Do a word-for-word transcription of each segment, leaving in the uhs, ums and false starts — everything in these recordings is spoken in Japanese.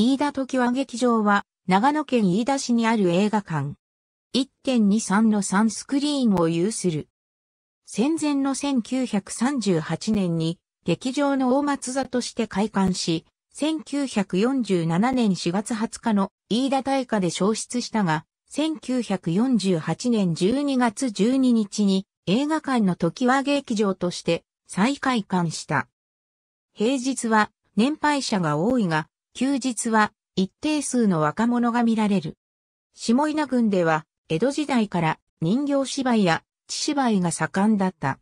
飯田常盤劇場は、長野県飯田市にある映画館。いってんにさん のさんスクリーンを有する。戦前のせんきゅうひゃくさんじゅうはちねんに、劇場の大松座として開館し、せんきゅうひゃくよんじゅうななねんしがつはつかの飯田大火で焼失したが、せんきゅうひゃくよんじゅうはちねんじゅうにがつじゅうににちに映画館の常盤劇場として再開館した。平日は年配者が多いが、休日は一定数の若者が見られる。下伊那郡では江戸時代から人形芝居や地芝居が盛んだった。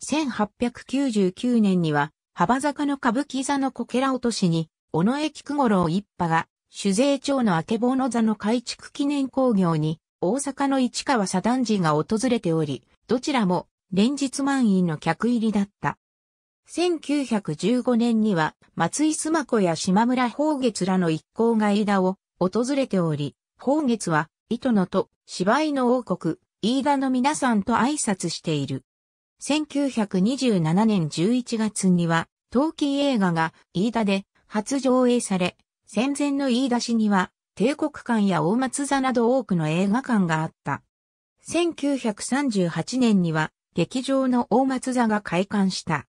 せんはっぴゃくきゅうじゅうきゅうねんには、幅坂の歌舞伎座のこけら落としに、尾上菊五郎一派が、酒税町の曙の座の改築記念興行に、大阪の市川左團次が訪れており、どちらも連日満員の客入りだった。せんきゅうひゃくじゅうごねんには、松井須磨子や島村宝月らの一行が飯田を訪れており、宝月は、糸のと芝居の王国、飯田の皆さんと挨拶している。せんきゅうひゃくにじゅうななねんじゅういちがつには、陶器映画が飯田で初上映され、戦前の飯田市には、帝国館や大松座など多くの映画館があった。せんきゅうひゃくさんじゅうはちねんには、劇場の大松座が開館した。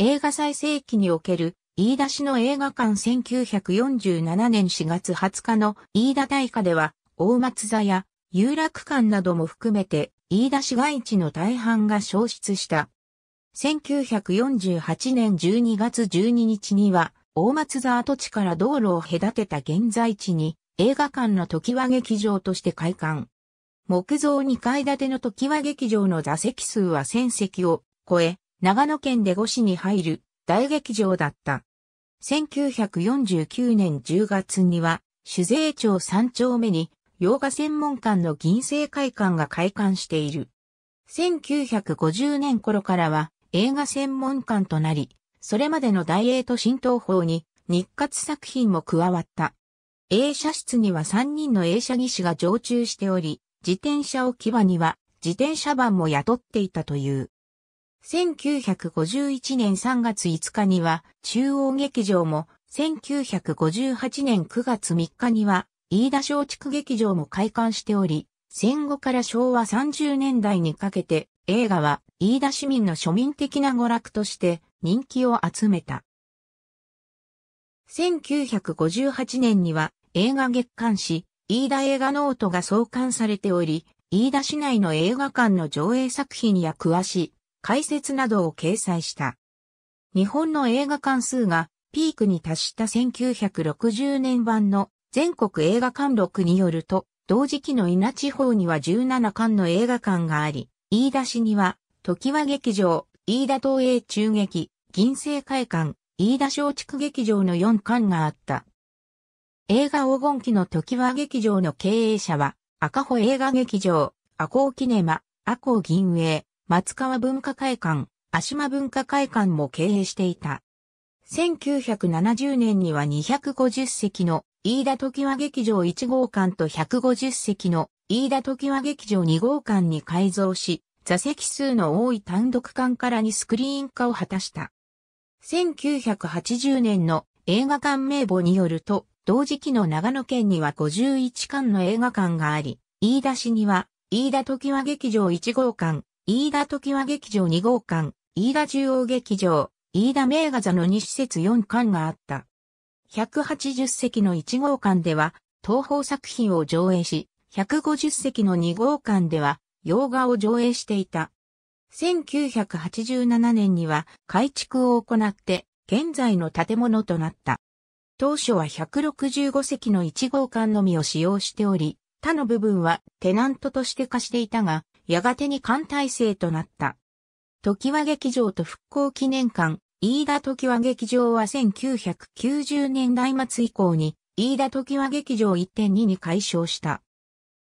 映画最盛期における、飯田市の映画館せんきゅうひゃくよんじゅうななねんしがつはつかの飯田大火では、大松座や有楽館なども含めて、飯田市街地の大半が焼失した。せんきゅうひゃくよんじゅうはちねんじゅうにがつじゅうににちには、大松座跡地から道路を隔てた現在地に、映画館の常盤劇場として開館。木造にかい建ての常盤劇場の座席数はせん席を超え、長野県でごしに入る大劇場だった。せんきゅうひゃくよんじゅうきゅうねんじゅうがつには、酒税町さん丁目に、洋画専門館の銀星会館が開館している。せんきゅうひゃくごじゅうねん頃からは映画専門館となり、それまでの大映と新東宝に日活作品も加わった。映写室にはさんにんの映写技師が常駐しており、自転車置き場には自転車番も雇っていたという。せんきゅうひゃくごじゅういちねんさんがついつかには中央劇場も、せんきゅうひゃくごじゅうはちねんくがつみっかには、飯田松竹劇場も開館しており、戦後から昭和さんじゅうねんだいにかけて映画は飯田市民の庶民的な娯楽として人気を集めた。せんきゅうひゃくごじゅうはちねんには映画月刊誌飯田映画ノートが創刊されており、飯田市内の映画館の上映作品や詳しい解説などを掲載した。日本の映画館数がピークに達したせんきゅうひゃくろくじゅうねん版の全国映画館録によると、同時期の伊那地方にはじゅうななかんの映画館があり、飯田市には、常盤劇場、飯田東映中劇、銀星会館、飯田松竹劇場のよんかんがあった。映画黄金期の常盤劇場の経営者は、赤穂映画劇場、赤穂キネマ、赤穂銀映、松川文化会館、芦間文化会館も経営していた。せんきゅうひゃくななじゅうねんにはにひゃくごじゅう席の飯田常盤劇場いち号館とひゃくごじゅう席の飯田常盤劇場に号館に改造し、座席数の多い単独館からにスクリーン化を果たした。せんきゅうひゃくはちじゅうねんの映画館名簿によると、同時期の長野県にはごじゅういっかんの映画館があり、飯田市には飯田常盤劇場いち号館、飯田常盤劇場に号館、飯田中央劇場、飯田名画座のに施設よんかんがあった。ひゃくはちじゅう席のいち号館では、東宝作品を上映し、ひゃくごじゅう席のに号館では、洋画を上映していた。せんきゅうひゃくはちじゅうななねんには改築を行って、現在の建物となった。当初はひゃくろくじゅうご席のいち号館のみを使用しており、他の部分はテナントとして貸していたが、やがてに館体制となった。常盤劇場と復興記念館、飯田常盤劇場はせんきゅうひゃくきゅうじゅうねんだい末以降に飯田常盤劇場 いってんに に改称した。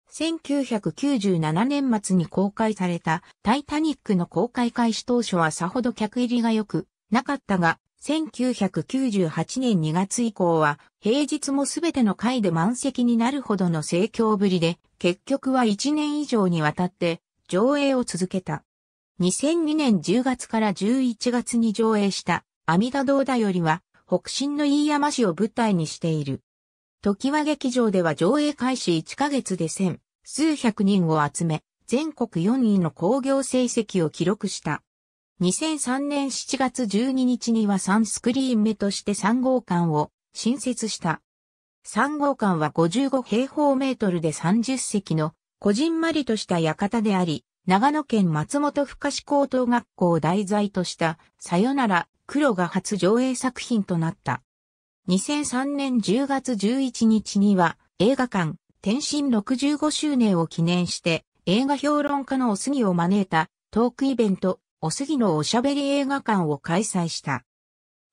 せんきゅうひゃくきゅうじゅうななねん末に公開されたタイタニックの公開開始当初はさほど客入りが良くなかったが、せんきゅうひゃくきゅうじゅうはちねんにがつ以降は平日もすべての回で満席になるほどの盛況ぶりで、結局はいちねん以上にわたって上映を続けた。にせんにねんじゅうがつからじゅういちがつに上映した阿弥陀堂だよりは北信の飯山市を舞台にしている。常盤劇場では上映開始いっかげつで千数百人を集め、全国よんいの興行成績を記録した。にせんさんねんしちがつじゅうににちにはサンスクリーン目としてさんごうかんを新設した。さんごうかんはごじゅうごへいほうメートルでさんじゅっせきの、こじんまりとした館であり、長野県松本深志高等学校を題材とした、さよなら、黒が初上映作品となった。にせんさんねんじゅうがつじゅういちにちには、映画館、天津ろくじゅうごしゅうねんを記念して、映画評論家のおすぎを招いた、トークイベント、おすぎのおしゃべり映画館を開催した。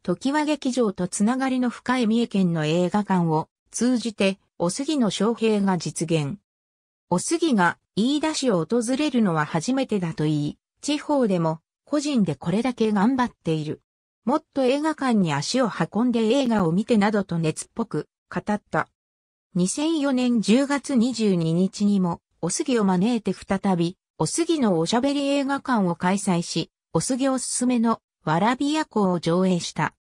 常盤劇場とつながりの深い三重県の映画館を通じて、おすぎの招聘が実現。おすぎが飯田市を訪れるのは初めてだと言い、地方でも個人でこれだけ頑張っている。もっと映画館に足を運んで映画を見てなどと熱っぽく語った。にせんよねんじゅうがつにじゅうににちにも、おすぎを招いて再び、おすぎのおしゃべり映画館を開催し、おすぎおすすめのわらびやこうを上映した。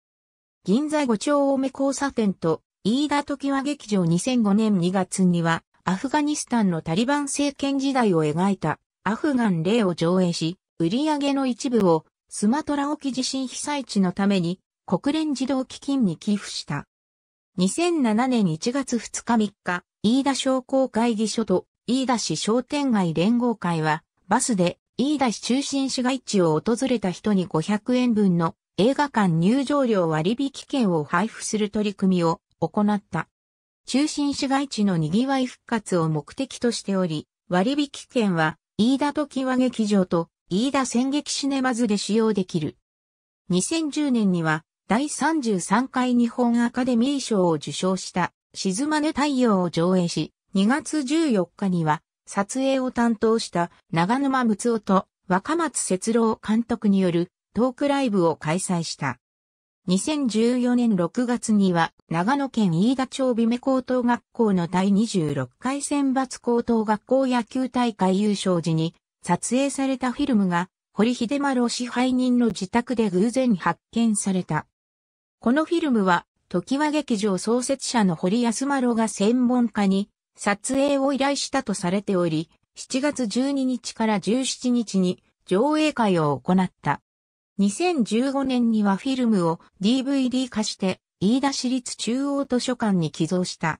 銀座ご丁目交差点と飯田常盤劇場にせんごねんにがつには、アフガニスタンのタリバン政権時代を描いたアフガンレイを上映し、売り上げの一部をスマトラ沖地震被災地のために国連児童基金に寄付した。にせんななねんいちがつふつかみっか、飯田商工会議所と飯田市商店街連合会は、バスで飯田市中心市街地を訪れた人にごひゃくえんぶんの映画館入場料割引券を配布する取り組みを行った。中心市街地の賑わい復活を目的としており、割引券は飯田常盤劇場と飯田戦劇シネマズで使用できる。にせんじゅうねんには第さんじゅうさんかい日本アカデミー賞を受賞した沈まぬ太陽を上映し、にがつじゅうよっかには、撮影を担当した長沼睦夫と若松節郎監督によるトークライブを開催した。にせんじゅうよねんろくがつには、長野県飯田町美女高等学校の第にじゅうろっかい選抜高等学校野球大会優勝時に、撮影されたフィルムが、堀秀丸支配人の自宅で偶然発見された。このフィルムは、常盤劇場創設者の堀安丸が専門家に、撮影を依頼したとされており、しちがつじゅうににちからじゅうしちにちに上映会を行った。にせんじゅうごねんにはフィルムを ディーブイディー 化して、飯田市立中央図書館に寄贈した。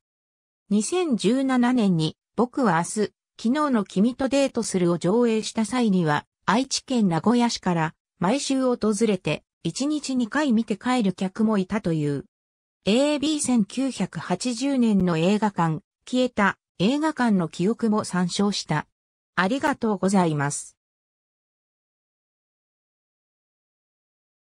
にせんじゅうななねんに、僕は明日、昨日の君とデートするを上映した際には、愛知県名古屋市から毎週訪れて、いちにちにかい見て帰る客もいたという。せんきゅうひゃくはちじゅうねんの映画館、消えた映画館の記憶も参照した。ありがとうございます。